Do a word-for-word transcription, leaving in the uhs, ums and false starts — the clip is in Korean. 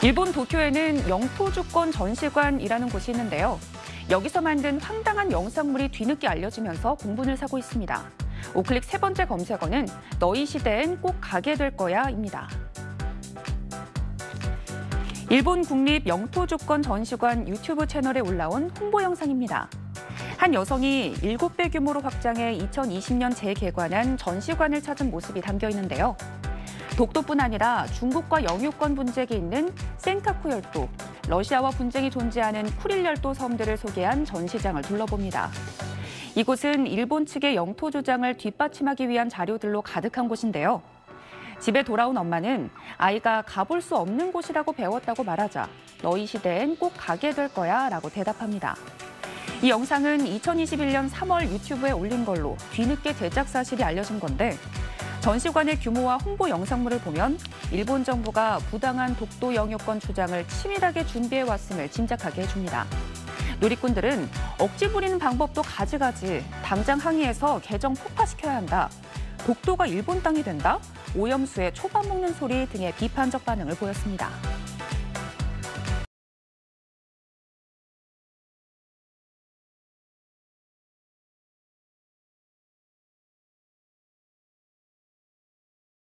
일본 도쿄에는 영토주권 전시관이라는 곳이 있는데요. 여기서 만든 황당한 영상물이 뒤늦게 알려지면서 공분을 사고 있습니다. 오클릭 세 번째 검색어는 너희 시대엔 꼭 가게 될 거야입니다. 일본 국립 영토주권 전시관 유튜브 채널에 올라온 홍보 영상입니다. 한 여성이 일곱 배 규모로 확장해 이천이십 년 재개관한 전시관을 찾은 모습이 담겨 있는데요. 독도뿐 아니라 중국과 영유권 분쟁이 있는 센카쿠열도, 러시아와 분쟁이 존재하는 쿠릴열도 섬들을 소개한 전시장을 둘러봅니다. 이곳은 일본 측의 영토 주장을 뒷받침하기 위한 자료들로 가득한 곳인데요. 집에 돌아온 엄마는 아이가 가볼 수 없는 곳이라고 배웠다고 말하자 너희 시대엔 꼭 가게 될 거야 라고 대답합니다. 이 영상은 이천이십일 년 삼 월 유튜브에 올린 걸로 뒤늦게 제작 사실이 알려진 건데, 전시관의 규모와 홍보 영상물을 보면 일본 정부가 부당한 독도 영유권 주장을 치밀하게 준비해왔음을 짐작하게 해줍니다. 누리꾼들은 억지 부리는 방법도 가지가지, 당장 항의해서 개정 폭파시켜야 한다, 독도가 일본 땅이 된다, 오염수에 초밥 먹는 소리 등의 비판적 반응을 보였습니다.